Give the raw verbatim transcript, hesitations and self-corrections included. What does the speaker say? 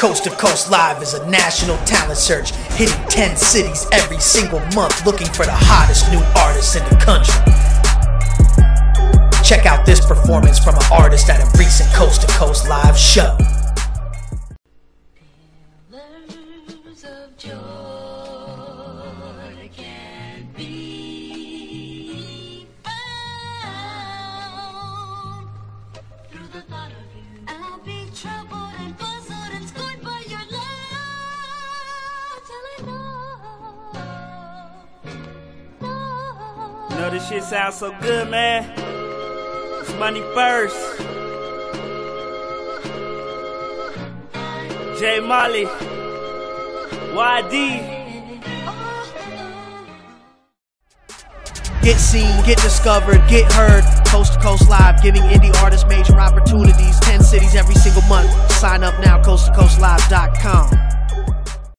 Coast to Coast Live is a national talent search, hitting ten cities every single month, looking for the hottest new artists in the country. Check out this performance from an artist at a recent Coast to Coast Live show. Pillars of joy can be found through the thought of you. I'll be troubled and puzzled and scorned by your love till I know, know. You know this shit sounds so good, man. It's money first. J Molly. Y D. Get seen, get discovered, get heard. Coast to Coast Live, giving indie artists major opportunities. ten cities every single month. Sign up now, coast to coast live dot com.